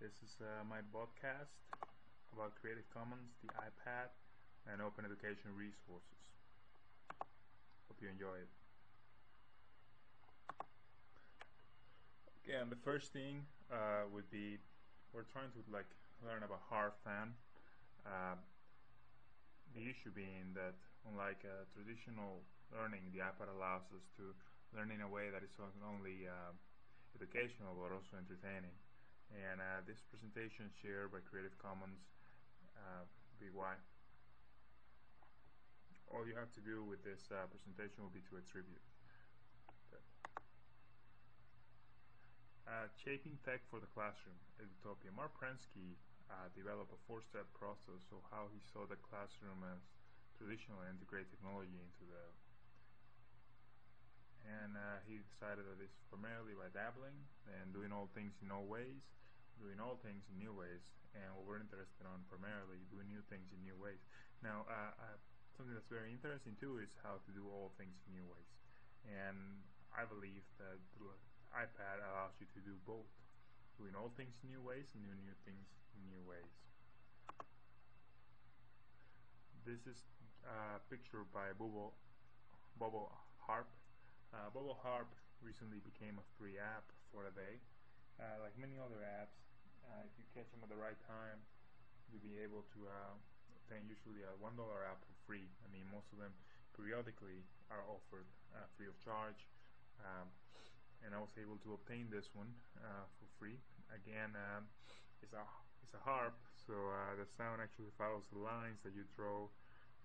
This is my podcast about Creative Commons, the iPad, and open education resources. Hope you enjoy it. Okay, and the first thing would be we're trying to learn about hardfan. The issue being that unlike traditional learning, the iPad allows us to learn in a way that is not only educational but also entertaining. And this presentation shared by Creative Commons BY. All you have to do with this presentation will be to attribute. Okay. Shaping tech for the classroom, Edutopia. Mark Prensky developed a four-step process of how he saw the classroom as traditionally integrate technology into the. And he decided that it's primarily by dabbling and doing all things in all ways, doing all things in new ways, and what we're interested on primarily doing new things in new ways. Now, something that's very interesting too is how to do all things in new ways, and I believe that the iPad allows you to do both, doing all things in new ways and doing new things in new ways. This is a picture by Bobo Harp. Bobo Harp recently became a free app for a day. Like many other apps, if you catch them at the right time, you'll be able to obtain usually a $1 app for free. I mean, most of them periodically are offered free of charge, and I was able to obtain this one for free. Again, it's a harp, so the sound actually follows the lines that you draw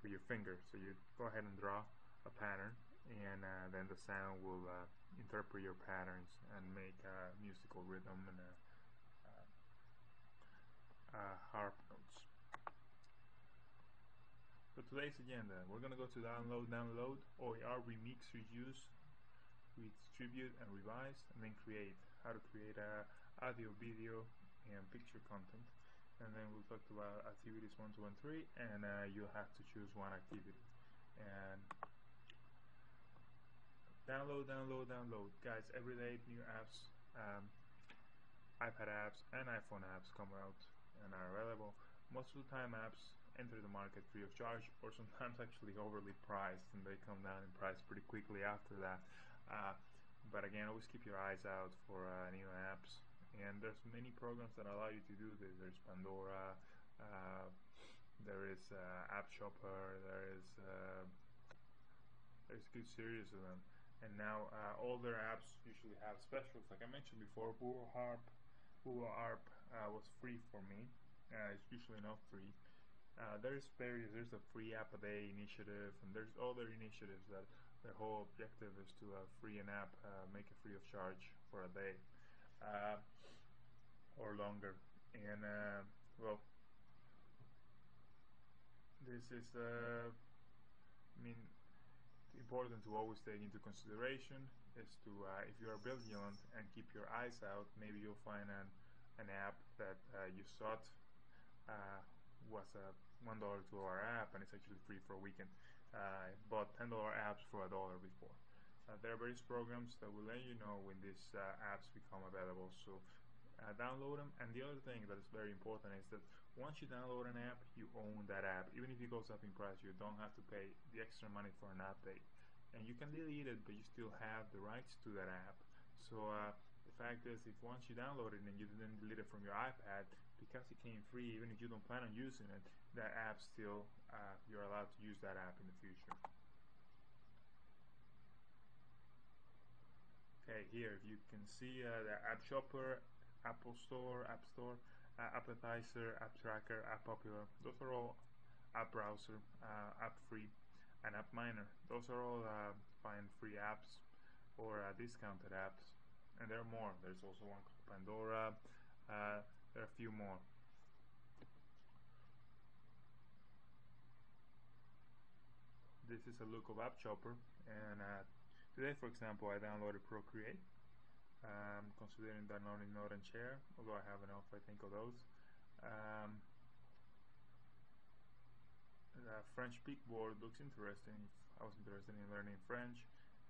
with your finger. So you go ahead and draw a pattern, and then the sound will interpret your patterns and make a musical rhythm and harp notes. So today's agenda, we're gonna go to download, OER, remix, reuse, redistribute, and revise, and then create. How to create audio, video, and picture content. And then we'll talk about activities 1, 2, and 3, and you have to choose one activity. And download. Guys, every day new apps, iPad apps and iPhone apps come out and are available. Most of the time apps enter the market free of charge or sometimes actually overly priced, and they come down in price pretty quickly after that. But again, always keep your eyes out for new apps. And there's many programs that allow you to do this. There's Pandora, there is App Shopper, there's a good series of them. And now all their apps usually have specials. Like I mentioned before, Google Harp was free for me. It's usually not free. There's a free app a day initiative, and there's other initiatives that their whole objective is to free an app, make it free of charge for a day or longer. And well, this is important to always take into consideration is to if you are vigilant and keep your eyes out, maybe you'll find an app that you sought was a $1 $2 app and it's actually free for a weekend. I bought $10 apps for $1 before. There are various programs that will let you know when these apps become available, so download them. And the other thing that is very important is that once you download an app, you own that app. Even if it goes up in price, you don't have to pay the extra money for an update, and you can delete it, but you still have the rights to that app. So the fact is, if once you download it and you didn't delete it from your iPad, because it came free, even if you don't plan on using it, that app still you're allowed to use that app in the future. Okay, here you can see the App Shopper, Apple Store, App Store, Appetizer, App Tracker, App Popular. Those are all App Browser, App Free, and App Miner. Those are all find free apps or discounted apps. And there are more. There's also one called Pandora. There are a few more. This is a look of App Shopper. And today, for example, I downloaded Procreate. I'm considering downloading Note and Share, although I have enough, I think, of those. The French Peak Board looks interesting. I was interested in learning French,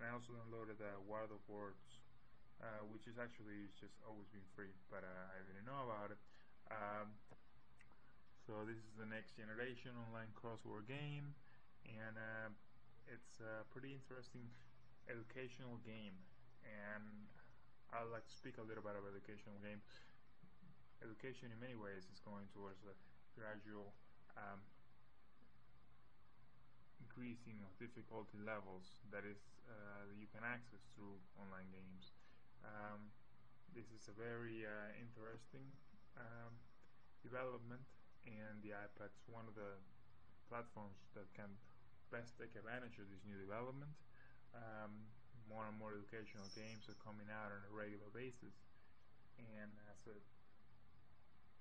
and I also downloaded the Word of Words, which is actually just always been free, but I didn't know about it. So this is the next generation online crossword game, and it's a pretty interesting educational game, and I'd like to speak a little bit about educational game. Education in many ways is going towards a gradual increasing of difficulty levels that is you can access through online games. This is a very interesting development, and the iPad's one of the platforms that can best take advantage of this new development. More and more educational games are coming out on a regular basis, and as a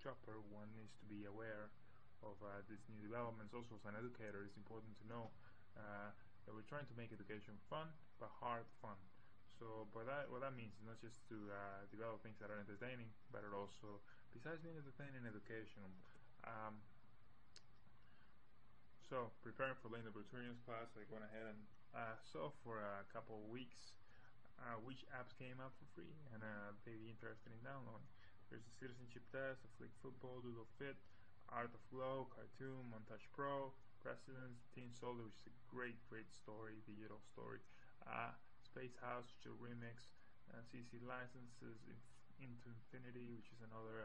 shopper one needs to be aware of these new developments. Also, as an educator, it's important to know that we're trying to make education fun, but hard fun. So what that means is not just to develop things that are entertaining, but it also, besides being entertaining, educational. So preparing for Linda Berturian's class, I went ahead and saw for a couple of weeks which apps came out for free and they'd be interested in downloading. There's the Citizenship Test, Flick Football, Doodle Fit, Art of Glow, Cartoon, Montage Pro, Presidents, Teen Soldier, which is a great story, digital story, Space House, which is a remix, CC Licenses, Into Infinity, which is another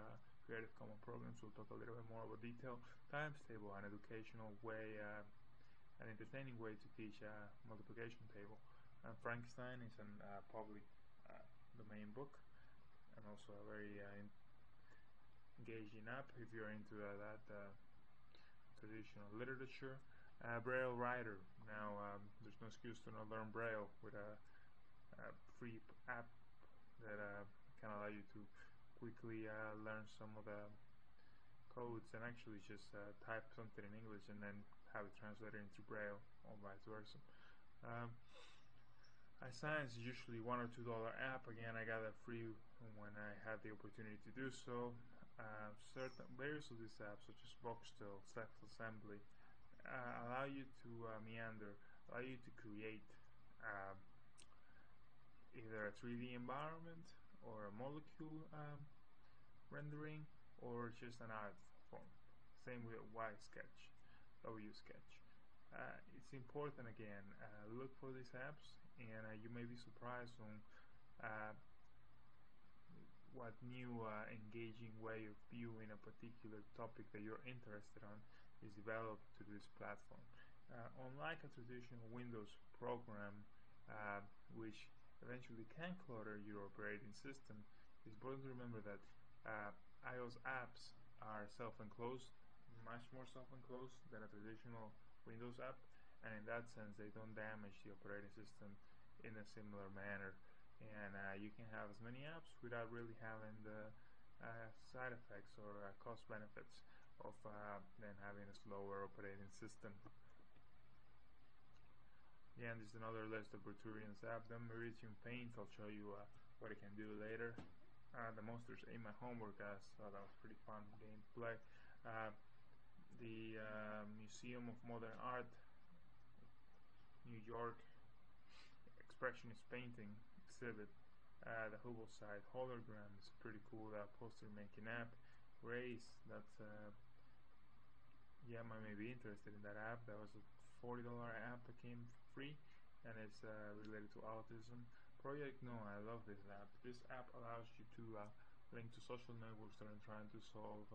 Creative Commons program, so we'll talk a little bit more about detail. Times Table, an educational way, an entertaining way to teach a multiplication table. And Frankenstein is a public domain book, and also a very engaging app if you're into that traditional literature. Braille Writer. Now there's no excuse to not learn Braille with a free app that can allow you to quickly learn some of the codes and actually just type something in English and then have it translated into Braille or vice versa. iScience is usually $1 or $2 app. Again, I got that free when I had the opportunity to do so. Certain various of these apps, such as Voxtel, Self-Assembly, allow you to meander, allow you to create either a 3D environment or a molecule rendering, or just an art form. Same with Sketch, Sketch. It's important, again, look for these apps, and you may be surprised on what new engaging way of viewing a particular topic that you're interested on is developed through this platform. Unlike a traditional Windows program, which eventually can clutter your operating system, it's important to remember that iOS apps are self-enclosed, much more self-enclosed than a traditional Windows app, and in that sense they don't damage the operating system in a similar manner, and you can have as many apps without really having the side effects or cost benefits of then having a slower operating system. Yeah, and this is another list of Berturian's app. Then Meridian Paint, I'll show you what it can do later. The Monsters Ate My Homework, I thought that was pretty fun game to play. The Museum of Modern Art, New York Expressionist Painting exhibit, the Hubbleside Hologram is pretty cool, that poster making app. Race, that's I may be interested in that app. That was a $40 app that came free, and it's related to autism. Project No, I love this app. This app allows you to link to social networks that are trying to solve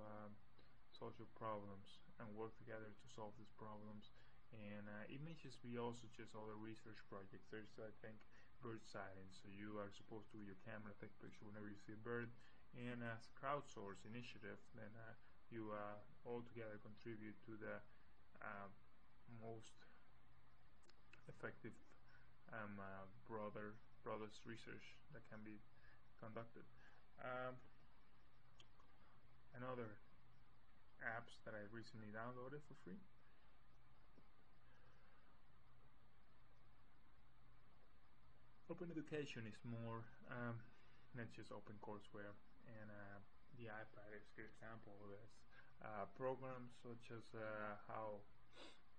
social problems and work together to solve these problems, and it may just be also just other research projects. There's, I think, bird sighting, so you are supposed to, with your camera, take a picture whenever you see a bird, and as crowdsource initiative, then you all together contribute to the most effective broadest research that can be conducted. Another apps that I recently downloaded for free. Open Education is more that's just OpenCourseware, and the iPad is a good example of this. Programs such as how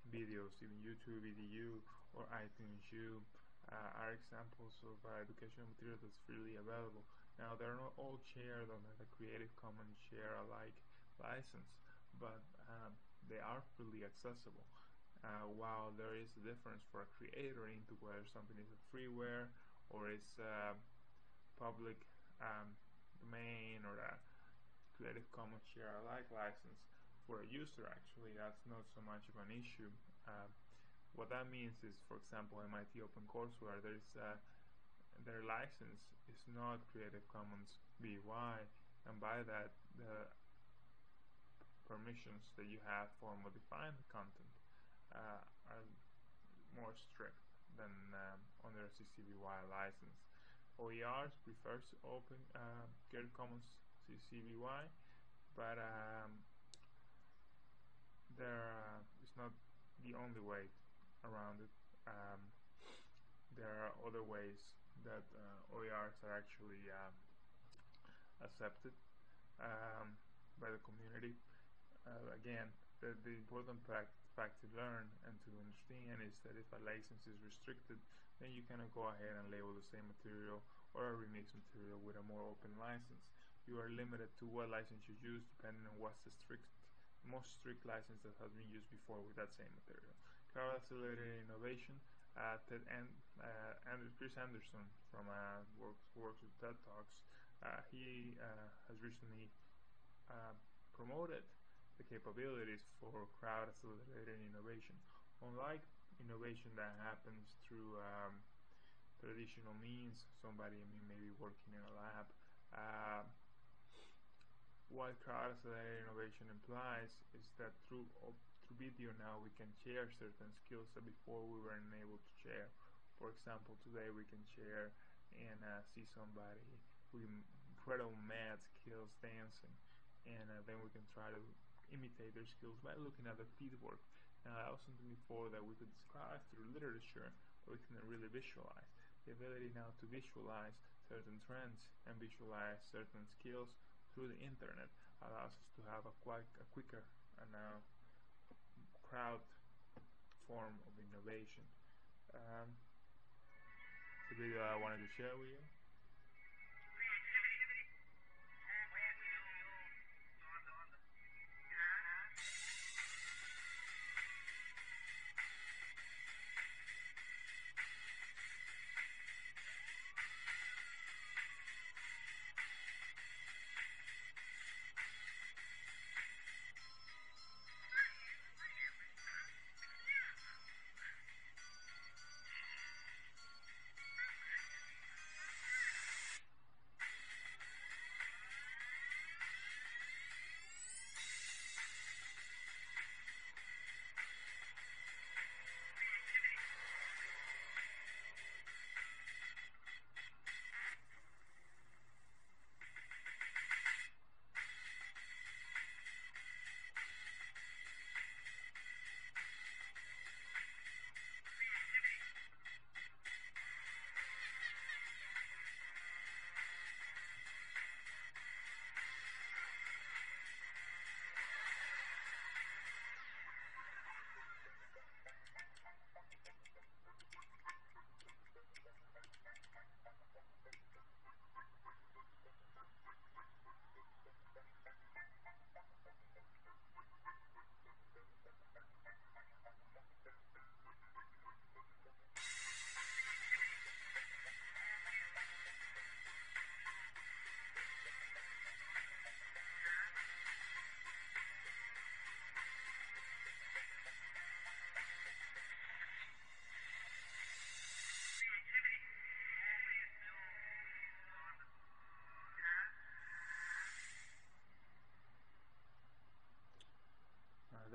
videos, even YouTube EDU or iTunes U, are examples of educational material that's freely available. Now, they're not all shared under the Creative Commons share alike license, but they are freely accessible. While there is a difference for a creator into whether something is a freeware or is public domain or a Creative Commons share alike license, for a user actually that's not so much of an issue. What that means is, for example, MIT OpenCourseWare, their license is not Creative Commons BY, and by that the permissions that you have for modifying the content are more strict than on their CC BY license. OER prefers open Creative Commons CC BY, but it's not the only way around it. There are other ways that OERs are actually accepted by the community. Again, the important fact to learn and to understand is that if a license is restricted, then you cannot go ahead and label the same material or a remixed material with a more open license. You are limited to what license you use depending on what's the most strict license that has been used before with that same material. Crowd accelerated innovation. Chris Anderson from works with TED Talks, he has recently promoted the capabilities for crowd accelerated innovation. Unlike innovation that happens through traditional means, maybe working in a lab, what crowd accelerated innovation implies is that through video now we can share certain skills that before we were unable to share. For example, today we can share and see somebody with incredible mad skills dancing, and then we can try to imitate their skills by looking at their feet work. Now that was something before that we could describe through literature, but we couldn't really visualize. The ability now to visualize certain trends and visualize certain skills through the internet allows us to have a quicker and now crowd form of innovation. It's a video I wanted to share with you.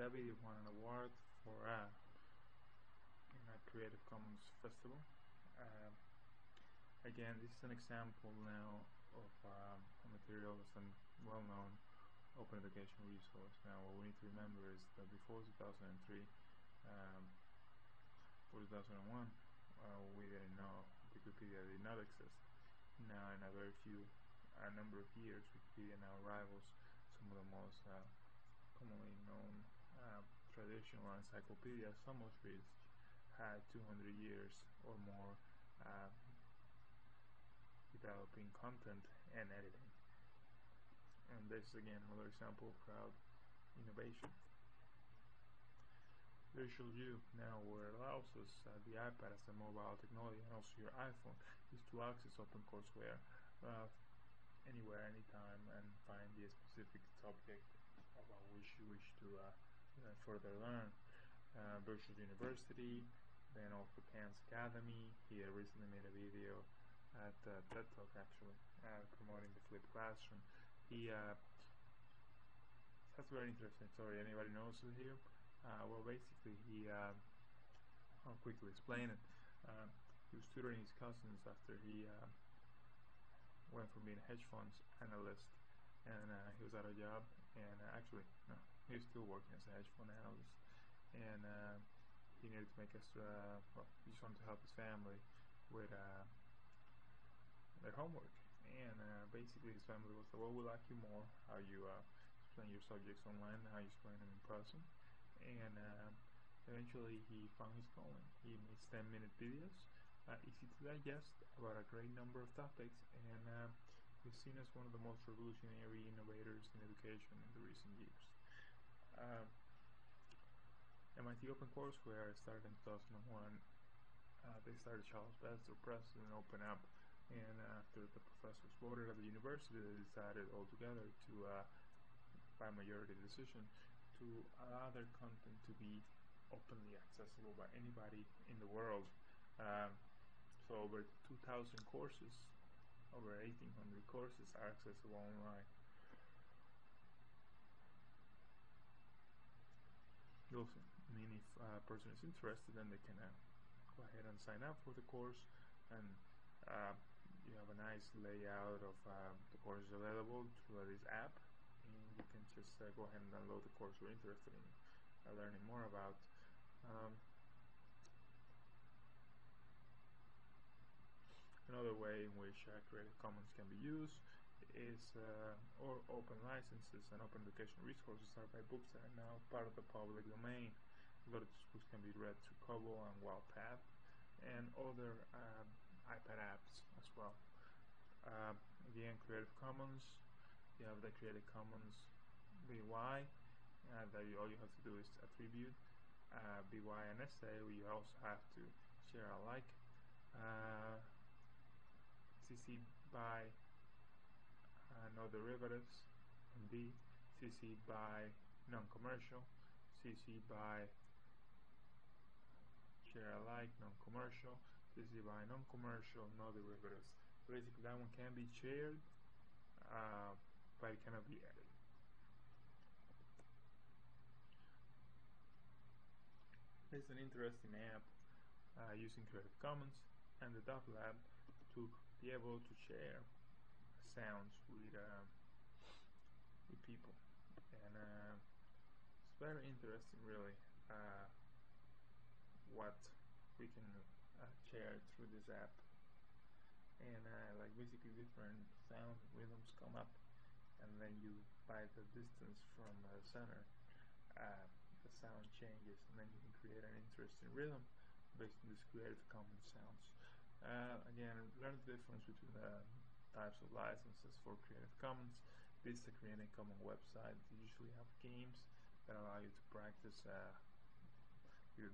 That video won an award for in a Creative Commons festival. Again, this is an example now of a material that's a well-known open educational resource. Now, what we need to remember is that before 2003, before 2001, we didn't know Wikipedia did not exist. Now, in a very few number of years, Wikipedia now rivals some of the most commonly known traditional encyclopedias, some of which had 200 years or more developing content and editing. And this is again another example of crowd innovation. Visual View now allows us, the iPad as a mobile technology and also your iPhone, is to access OpenCourseWare anywhere, anytime, and find the specific subject about which you wish to further learn. Virtual University, then also Khan's Academy. He recently made a video at TED Talk actually, promoting the flipped classroom. He that's very interesting story. Anybody knows it here? Well, basically, he I'll quickly explain it. He was tutoring his cousins after he went from being a hedge funds analyst, and he was out of job, and actually no, he was still working as a hedge fund analyst, and he needed to make extra, well, he just wanted to help his family with their homework, and basically his family was like, well, we like you more how you explain your subjects online, how you explain them in person. And eventually he found his calling. He makes 10-minute videos, easy to digest, about a great number of topics, and he's seen as one of the most revolutionary innovators in education in the recent years. MIT OpenCourseWare started in 2001. They started Charles Best, Press, and Open Up, and after the professors voted at the university, they decided altogether to, by majority decision, to allow their content to be openly accessible by anybody in the world. So over 2,000 courses, over 1,800 courses are accessible online. Also, I mean, if a person is interested, then they can go ahead and sign up for the course, and you have a nice layout of the courses available through this app. And you can just go ahead and download the course you're interested in learning more about. Another way in which Creative Commons can be used is, or open licenses and open education resources are by books that are now part of the public domain. A lot of these books can be read through Kobo and Wattpad and other iPad apps as well. Again, Creative Commons. You have the Creative Commons BY, that all you have to do is attribute BY and SA. You also have to share alike, CC BY no derivatives, D, CC BY non-commercial, CC BY share alike non-commercial, CC BY non-commercial, no derivatives. Basically, that one can be shared, but it cannot be added. There's an interesting app using Creative Commons and the Dove Lab to be able to share sounds with people, and it's very interesting, really, what we can share through this app, and like basically different sound rhythms come up. And then you, by the distance from the center, the sound changes, and then you can create an interesting rhythm based on these Creative Commons sounds. Again, learn the difference between the types of licenses for Creative Commons. This is a Creative Commons website. They usually have games that allow you to practice the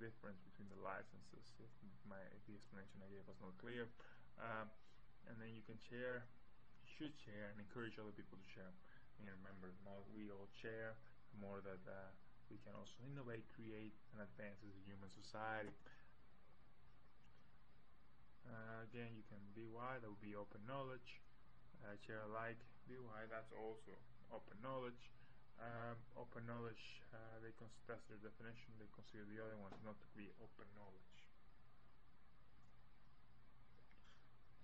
difference between the licenses, if the explanation I gave was not clear. And then you can share. Should share and encourage other people to share. And remember, the more we all share, the more that we can also innovate, create, and advance as a human society. Again, you can BY, that would be open knowledge. Share alike, BY, that's also open knowledge. Open knowledge, that's their definition. They consider the other ones not to be open knowledge.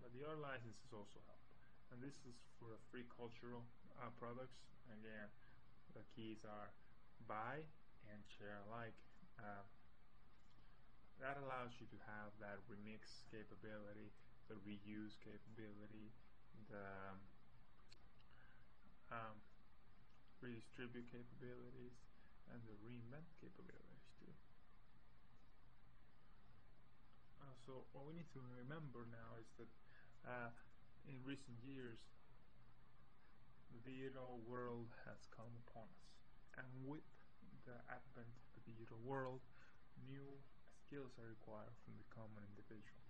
But the other licenses also help. And this is for free cultural products. Again, the keys are buy and share alike. That allows you to have that remix capability, the reuse capability, the redistribute capabilities, and the reinvent capabilities too. So what we need to remember now is that in recent years, the digital world has come upon us. And with the advent of the digital world, new skills are required from the common individual,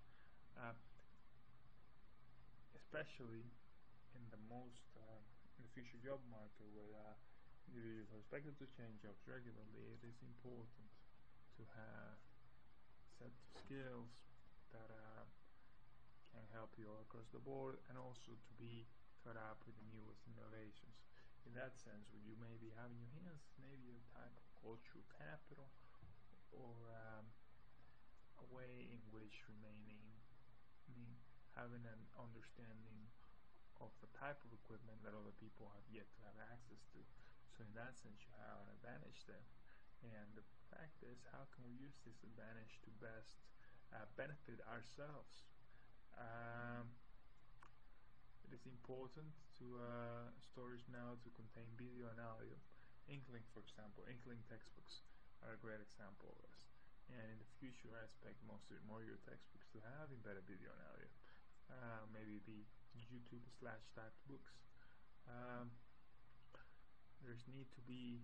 especially in the future job market, where individuals are expected to change jobs regularly. It is important to have set of skills that can help you all across the board, and also to be caught up with the newest innovations. In that sense, you may be having your hands maybe a type of cultural capital, or a way in which having an understanding of the type of equipment that other people have yet to have access to. So in that sense, you have an advantage there. And the fact is, how can we use this advantage to best benefit ourselves? It is important to storage now to contain video and audio. Inkling, for example, Inkling textbooks are a great example of this. And in the future, I expect more of your textbooks to have embedded video and audio. Maybe the YouTube/typed books. There's need to be,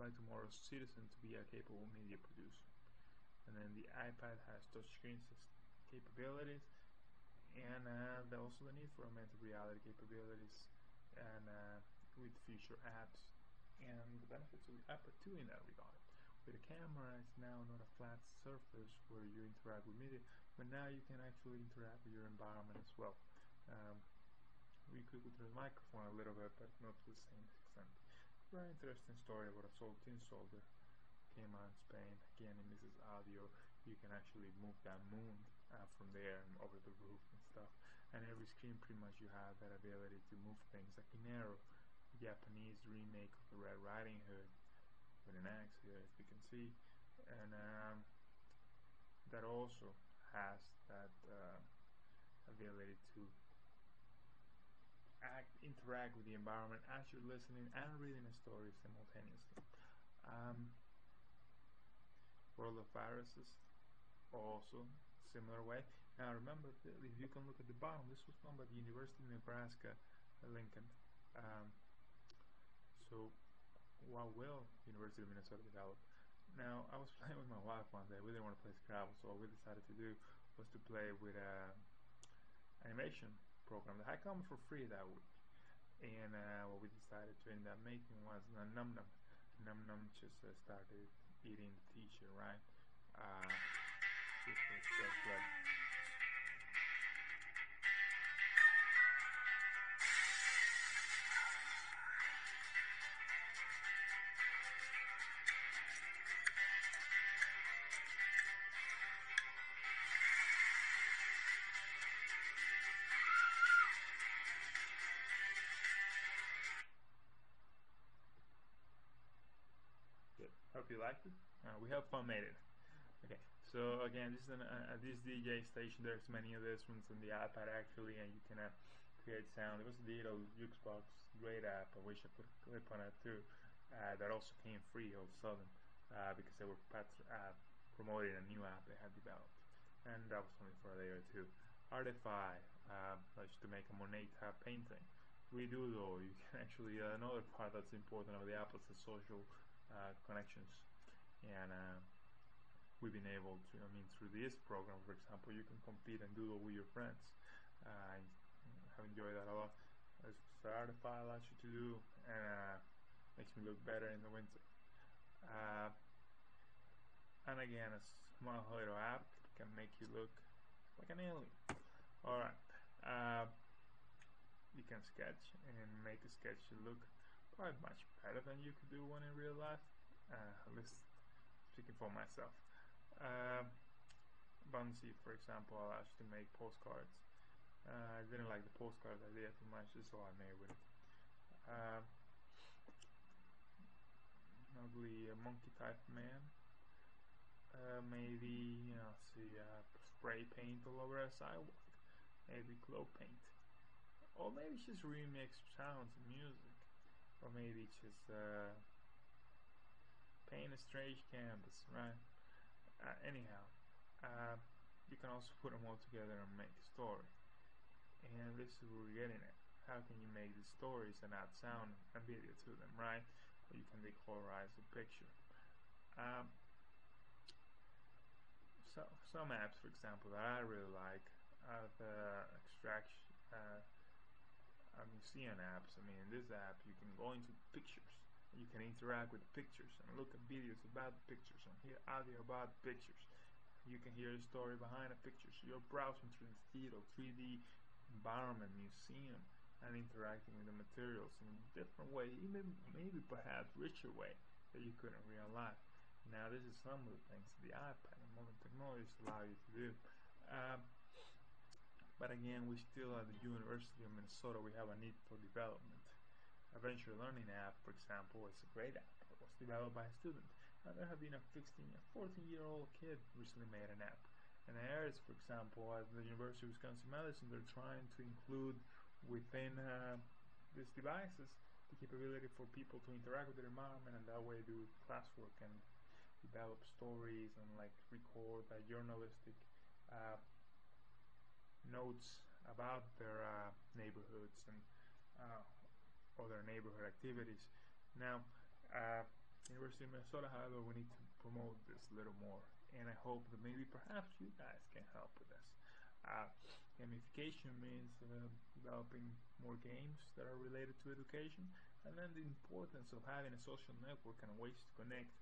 by tomorrow's citizen, to be a capable media producer. And then the iPad has touchscreen capabilities, and also the need for augmented reality capabilities, and with future apps, and the benefits of the app are too in that regard. With a camera, it's now not a flat surface where you interact with media, but now you can actually interact with your environment as well. We could go through the microphone a little bit, but not to the same extent. Very interesting story about a tin soldier. Came out in Spain. Again, in this is audio. You can actually move that moon from there and over the roof and stuff. And every screen, pretty much, you have that ability to move things. Like in Arrow, the Japanese remake of the Red Riding Hood with an axe here, as you can see, and that also has that ability to interact with the environment as you're listening and reading a story simultaneously. World of Viruses, also similar way. Now remember, if you can look at the bottom, this was done by the University of Nebraska, Lincoln. So what will University of Minnesota develop? Now, I was playing with my wife one day. We didn't want to play Scrabble, so what we decided to do was to play with an animation program that had come for free that week. And what we decided to end up making was the Num Num. Num Num just started eating the teacher, right? Hope you liked it. We have fun made it. Okay, so again, this is this DJ station. There's many of these ones on the iPad actually, and you can create sound. There was a digital Jukebox, great app. I wish I put a clip on it too. That also came free all of a sudden because they were promoting a new app they had developed, and that was only for a day or two. Artify, to make a Monet painting. Redoodle, you can actually another part that's important of the app is the social connections, and we've been able to, through this program, for example, you can compete and doodle with your friends. I have enjoyed that a lot. There's Artify allows you to do, and makes me look better in the winter. And again, a small little app can make you look like an alien. Alright, you can sketch and make a sketch look quite much better than you could do one in real life, at least speaking for myself. Bunzi, for example, allows you to make postcards. I didn't like the postcard idea too much, that's all I made with it. Ugly monkey type man. Maybe, spray paint all over a sidewalk. Maybe glow paint. Or maybe just remix sounds and music. Or maybe just paint a strange canvas, right? Anyhow, you can also put them all together and make a story. And this is where we're getting at. How can you make the stories and add sound and video to them, right? or you can decolorize the picture. So some apps, for example, that I really like are the extraction museum apps. I mean, in this app you can go into pictures, you can interact with pictures and look at videos about pictures and hear audio about pictures. You can hear the story behind the pictures. You're browsing through this digital 3D environment, museum, and interacting with the materials in a different way, even maybe perhaps richer way that you couldn't in real life. Now, this is some of the things the iPad and modern technologies allow you to do. But again, we still at the University of Minnesota, we have a need for development. A venture learning app, for example, is a great app. It was developed by a student. Now, there have been a 14-year-old kid recently made an app. And there's, for example, at the University of Wisconsin-Madison, they're trying to include within these devices the capability for people to interact with their environment, and that way do classwork and develop stories and like record journalistic notes about their neighborhoods and other neighborhood activities. Now, University of Minnesota, however, we need to promote this a little more, and I hope that maybe perhaps you guys can help with this. Gamification means developing more games that are related to education, and then the importance of having a social network and ways to connect,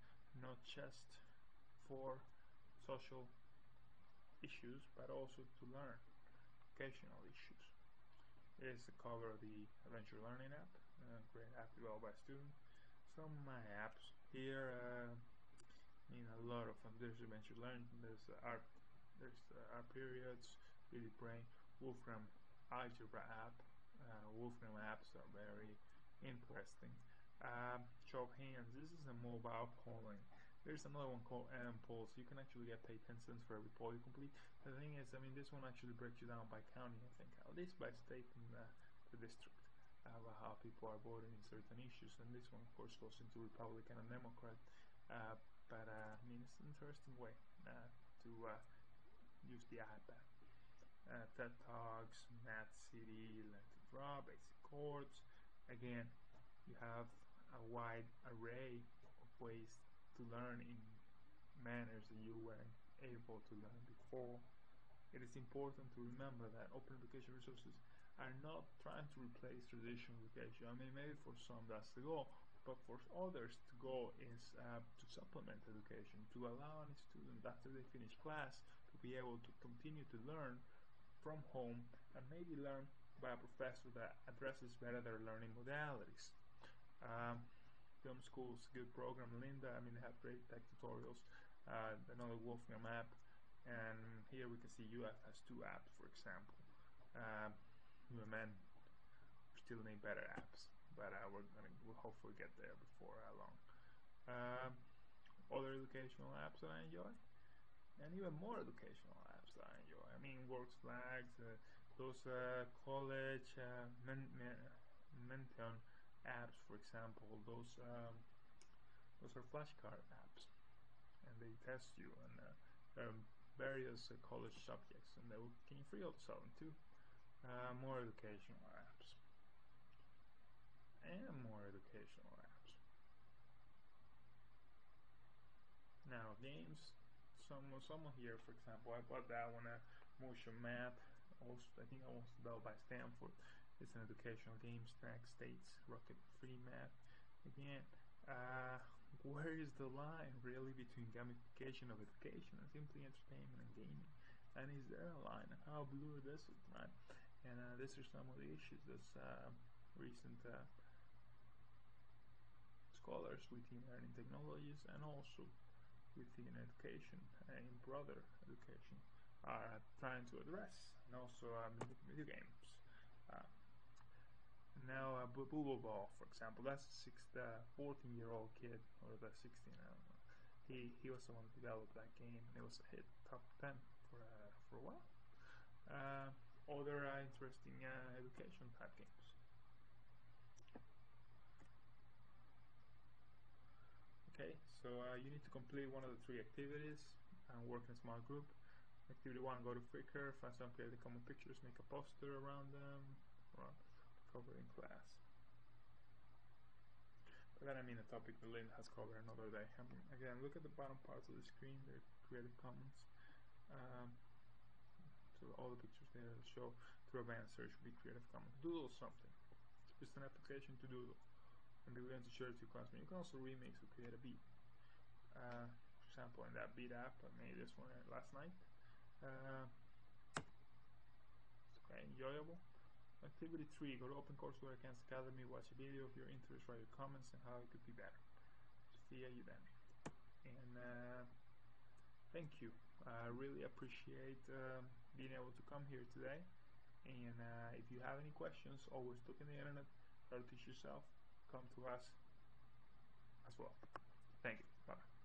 not just for social issues but also to learn educational issues. Is the cover of the Adventure Learning app, great app developed by a student. Some of my apps here mean a lot of them. There's Adventure Learning, there's Art Periods, Really Brain, Wolfram Algebra app. Wolfram apps are very interesting. Chop Hands, this is a mobile polling. There's another one called M-Polls. You can actually get paid 10 cents for every poll you complete. The thing is, I mean, this one actually breaks you down by county, I think, at least by state and the district, about how people are voting in certain issues. And this one, of course, goes into Republican and Democrat. I mean, it's an interesting way to use the iPad. TED Talks, Mad City, Learn to Draw, Basic Chords. Again, you have a wide array of ways to learn in manners that you weren't able to learn before. It is important to remember that open education resources are not trying to replace traditional education. I mean, maybe for some that's the goal, but for others the goal is to supplement education, to allow any student after they finish class to be able to continue to learn from home and maybe learn by a professor that addresses better their learning modalities. Film School's good program, Linda. I mean, they have great tech tutorials. Another Wolfram app, and here we can see UF has two apps, for example. UMN still need better apps, but we'll hopefully get there before long. Other educational apps that I enjoy, and even more educational apps that I enjoy. I mean, Works Flags, those college Mention apps, for example. Those are flashcard apps, and they test you on various college subjects, and they can free up selling too. More educational apps. And more educational apps. Now, games. Someone here, for example, I bought that one, a motion map. Also, I think I was developed by Stanford. It's an educational game. Stack States, Rocket Free Map. Again, where is the line really between gamification of education and simply entertainment and gaming? And is there a line? How blue is it, right? And these are some of the issues that recent scholars within learning technologies and also within education and in broader education are trying to address, and also video games. Now, Bubble Ball, for example, that's the 14-year-old kid, or the 16, I don't know. He was the one who developed that game, and it was a hit, top 10 for a while. Other interesting education type games. Okay, so you need to complete one of the three activities and work in a small group. Activity 1, go to Flickr, find some creative common pictures, make a poster around them, or cover in class. But I mean a topic the Lynn has covered another day. I mean, again, look at the bottom parts of the screen, the Creative Commons. So all the pictures they show through a band search will be Creative Commons. Doodle something. It's an application to doodle. And we're going to share it to classmates. You can also remix or create a beat. For example, in that beat app, I made this one last night. It's quite enjoyable. Activity 3, go to OpenCourseWare Khan Academy, watch a video of your interest, write your comments and how it could be better. See you then. And thank you. I really appreciate being able to come here today. And if you have any questions, always look in the internet, try to teach yourself, come to us as well. Thank you. Bye.